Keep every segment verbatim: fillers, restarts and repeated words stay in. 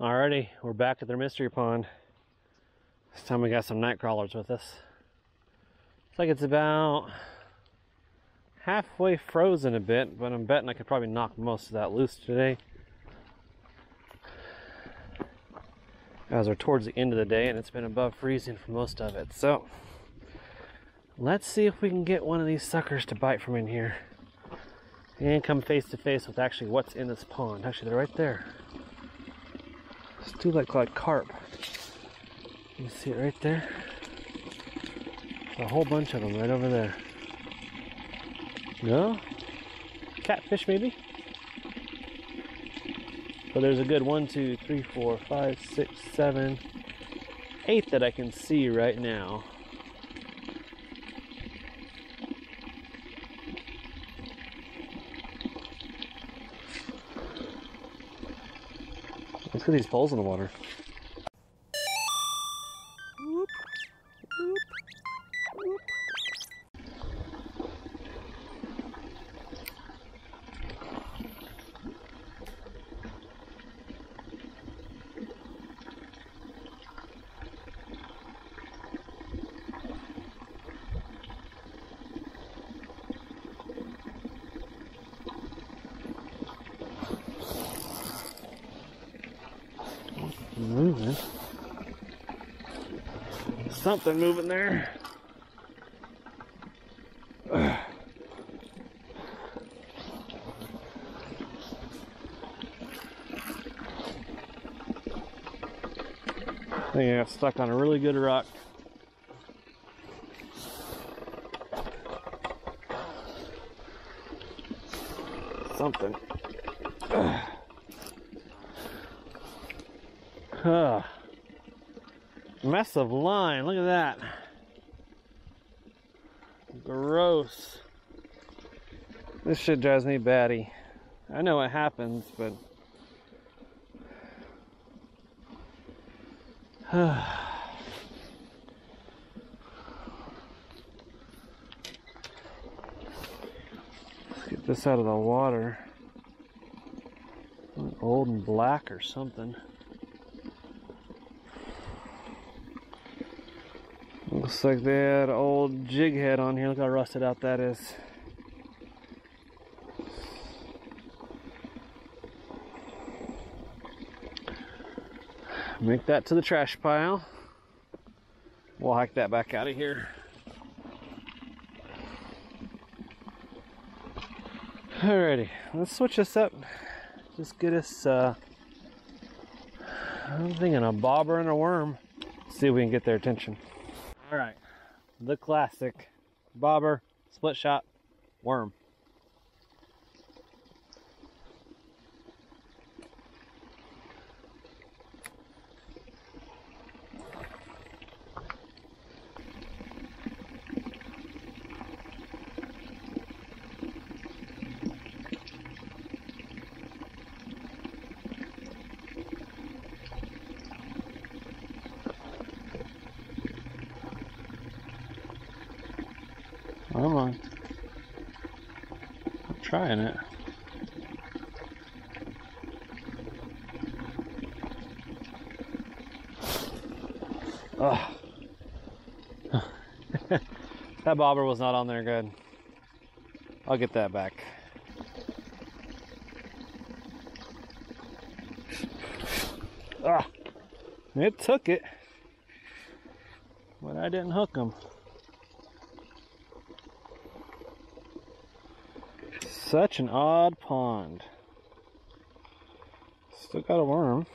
Alrighty, we're back at their mystery pond. This time we got some night crawlers with us. Looks like it's about halfway frozen a bit, but I'm betting I could probably knock most of that loose today. Guys are towards the end of the day and it's been above freezing for most of it. So let's see if we can get one of these suckers to bite from in here and come face to face with actually what's in this pond. Actually, they're right there. It's too like, like carp. You can see it right there. There's a whole bunch of them right over there. No? Catfish maybe? So there's a good one, two, three, four, five, six, seven, eight that I can see right now. Look at these poles in the water. Whoop, whoop, whoop. Moving. Something moving there. Ugh. I think I got stuck on a really good rock. Something. Ugh. Huh. Massive line, look at that. Gross. This shit drives me batty. I know it happens, but let's get this out of the water. Old and black or something. Looks like they had an old jig head on here. Look how rusted out that is. Make that to the trash pile. We'll hike that back out of here. Alrighty, let's switch this up. Just get us, uh, I'm thinking a bobber and a worm. See if we can get their attention. All right, the classic bobber, split shot, worm. Come on. I'm trying it. Oh. That bobber was not on there good. I'll get that back. Ah. It took it. But I didn't hook him. Such an odd pond. Still got a worm.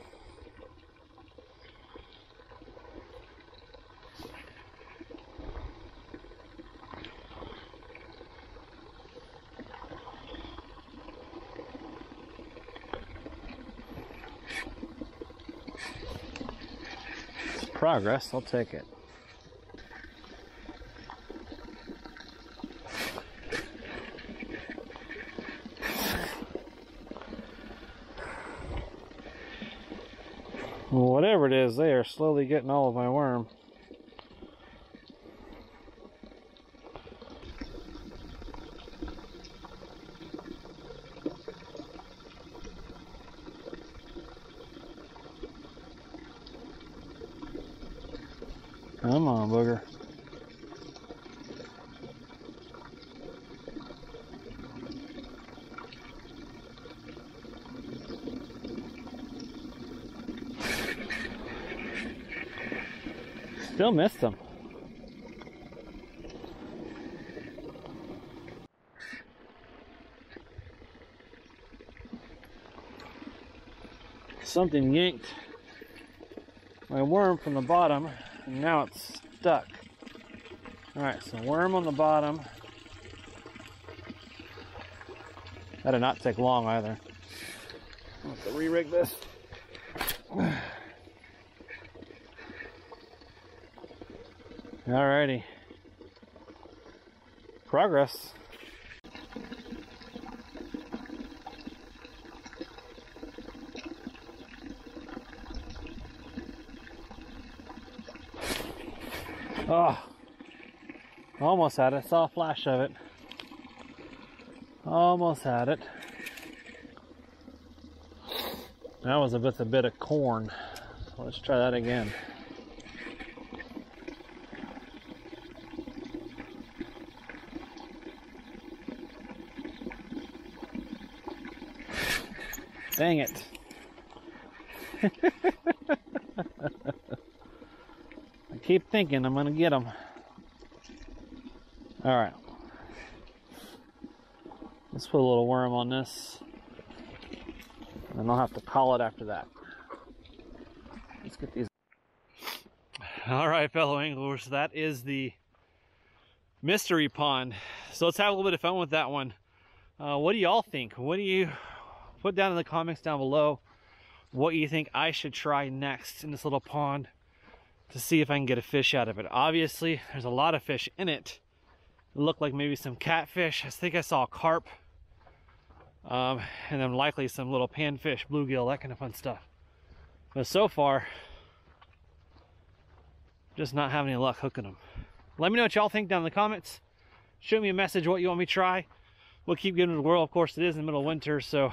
It's progress, I'll take it. Whatever it is, they are slowly getting all of my worm. Come on, booger. Still missed him. Something yanked my worm from the bottom, and now it's stuck. All right, so worm on the bottom. That did not take long either. I'll have to re-rig this. Alrighty. Progress. Oh, almost had it. Saw a flash of it. Almost had it. That was with a bit of corn. So let's try that again. Dang it. I keep thinking I'm going to get them. All right. Let's put a little worm on this. And I'll have to call it after that. Let's get these. All right, fellow anglers. That is the mystery pond. So let's have a little bit of fun with that one. Uh, what do y'all think? What do you... Put down in the comments down below what you think I should try next in this little pond to see if I can get a fish out of it. Obviously, there's a lot of fish in it. It looked like maybe some catfish. I think I saw a carp. Um, and then likely some little panfish, bluegill, that kind of fun stuff. But so far, just not having any luck hooking them. Let me know what y'all think down in the comments. Shoot me a message what you want me to try. We'll keep giving it a whirl. Of course, it is in the middle of winter, so...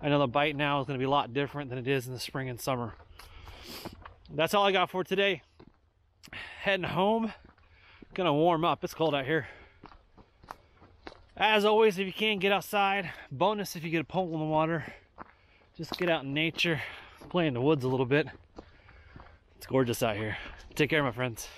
I know the bite now is going to be a lot different than it is in the spring and summer. That's all I got for today. Heading home. Going to warm up. It's cold out here. As always, if you can, get outside. Bonus if you get a pole in the water. Just get out in nature. Play in the woods a little bit. It's gorgeous out here. Take care, my friends.